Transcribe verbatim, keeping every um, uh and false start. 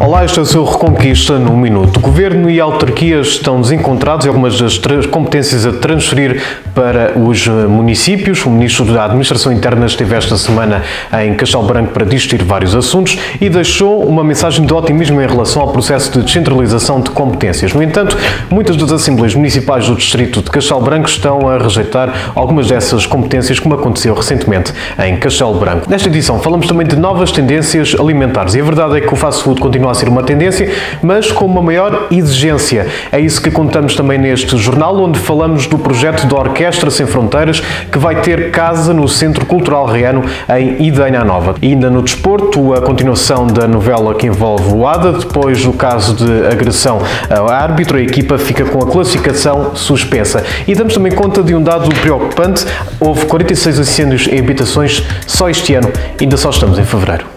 Olá, este é o seu Reconquista no Minuto. Governo e autarquias estão desencontrados em algumas das competências a transferir para os municípios. O Ministro da Administração Interna esteve esta semana em Castelo Branco para discutir vários assuntos e deixou uma mensagem de otimismo em relação ao processo de descentralização de competências. No entanto, muitas das Assembleias Municipais do Distrito de Castelo Branco estão a rejeitar algumas dessas competências, como aconteceu recentemente em Castelo Branco. Nesta edição falamos também de novas tendências alimentares e a verdade é que o fast food continua a ser uma tendência, mas com uma maior exigência. É isso que contamos também neste jornal, onde falamos do projeto da Orquestra Sem Fronteiras, que vai ter casa no Centro Cultural Reano, em Idanha-a-Nova. E ainda no desporto, a continuação da novela que envolve o A D A, depois do caso de agressão ao árbitro, a equipa fica com a classificação suspensa. E damos também conta de um dado preocupante: houve quarenta e seis incêndios em habitações só este ano, ainda só estamos em fevereiro.